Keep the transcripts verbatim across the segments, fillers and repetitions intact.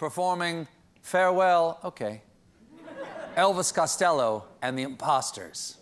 performing Farewell, okay, Elvis Costello and the Imposters.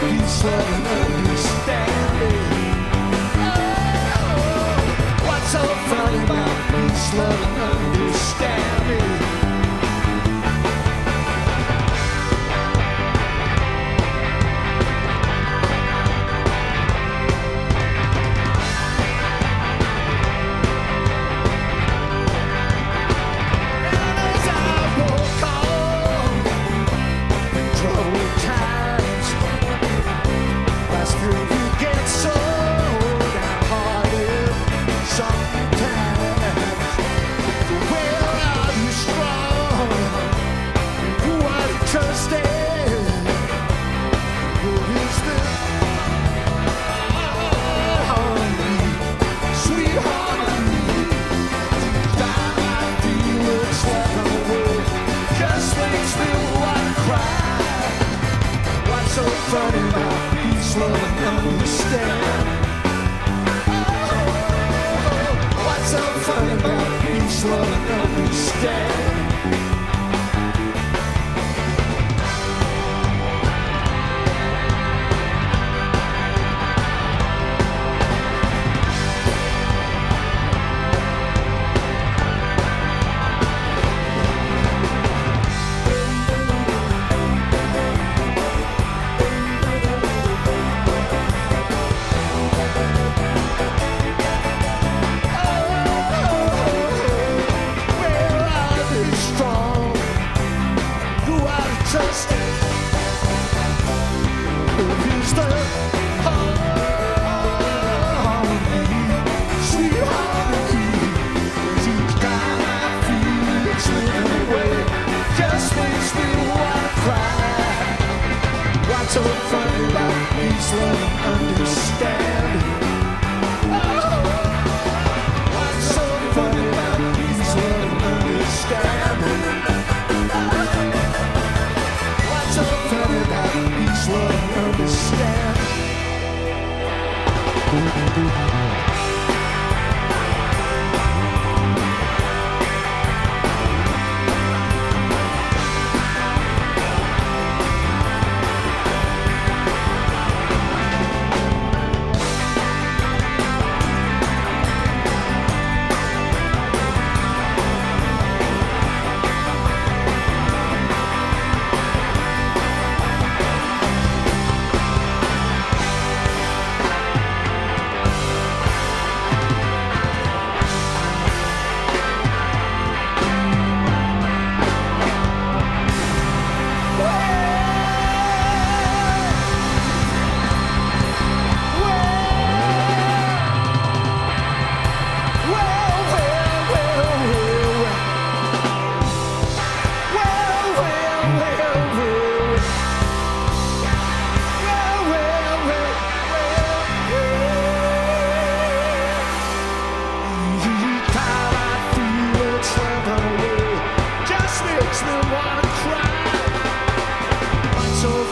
Peace, love, and understanding. Oh, what's so funny about peace, love, and understanding? loving understanding. So funny about peace, loving understanding. So funny about peace, loving understanding.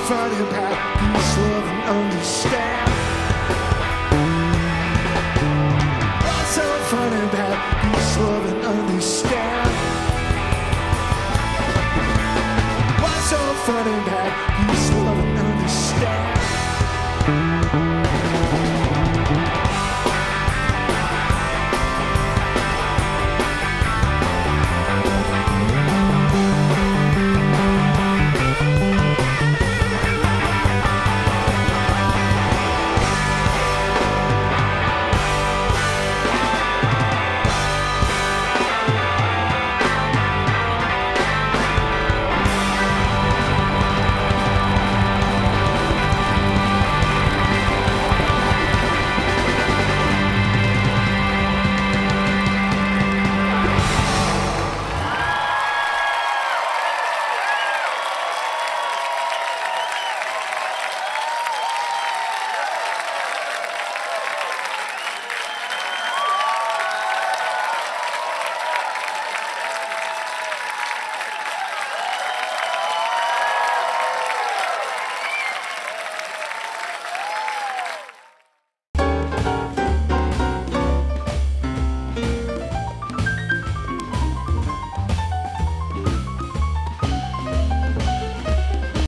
Funny about peace, love, and understanding.